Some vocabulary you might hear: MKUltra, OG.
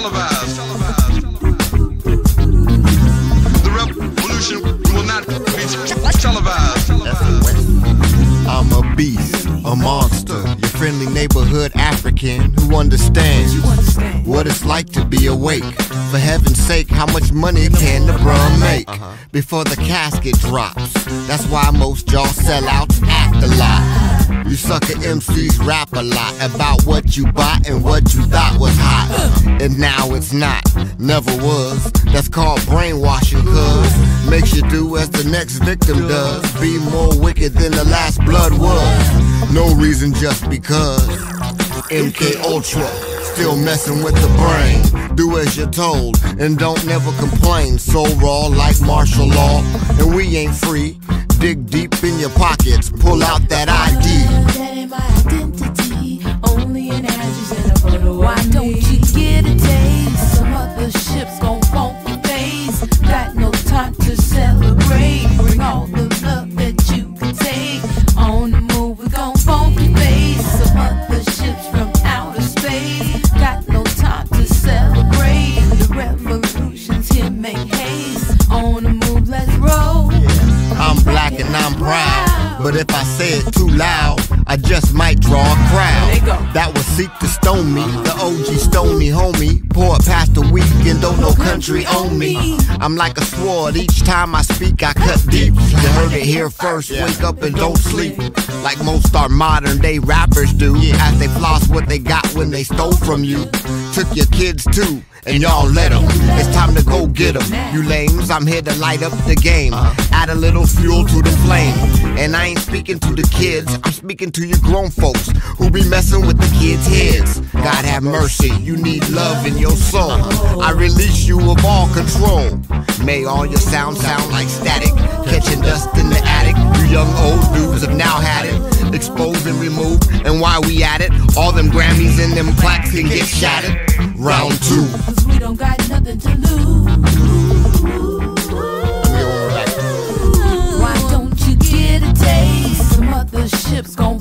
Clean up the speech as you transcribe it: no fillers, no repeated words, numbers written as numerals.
televised. The revolution will not be televised. I'm a beast, a monster, your friendly neighborhood African who understands what it's like to be awake. For heaven's sake, how much money can the bruh make before the casket drops? That's why most y'all sell out at the lot. You sucker MCs rap a lot about what you bought and what you thought was hot, and now it's not, never was. That's called brainwashing, cuz makes you do as the next victim does, be more wicked than the last blood was. No reason, just because. MKUltra, still messing with the brain. Do as you're told and don't never complain. So raw like martial law, and we ain't free. Dig deep in your pockets, pull out that ID. That ain't my identity, only an address and a photo. Why don't you get a taste? Some other ship's gon' funk your face. Got no time to celebrate. Bring all the love that you can take. On the move, we gon' funk your face. Some other ship's from outer space. And I'm proud, but if I say it too loud, I just might draw a crowd that will seek to stone me. The OG stony homie, pour it past the weekend, don't no country on me. I'm like a sword, each time I speak I cut deep. You heard it here first, wake up and don't sleep, like most our modern day rappers do, as they floss what they got when they stole from you. Took your kids too, and y'all let them. It's time to go get them, you lames. I'm here to light up the game, add a little fuel to the flame. And I ain't speaking to the kids, I'm speaking to you grown folks who be messing with the kids' heads. God have mercy, you need love in your soul. I release you of all control. May all your sounds sound like static, catching dust in the attic. You young old dudes have now had it, exposed and removed. And while we at it, all them Grammys and them plaques can get shattered. Round two, 'cause we don't got nothing to lose. Why don't you get a taste? Some other ship's gon'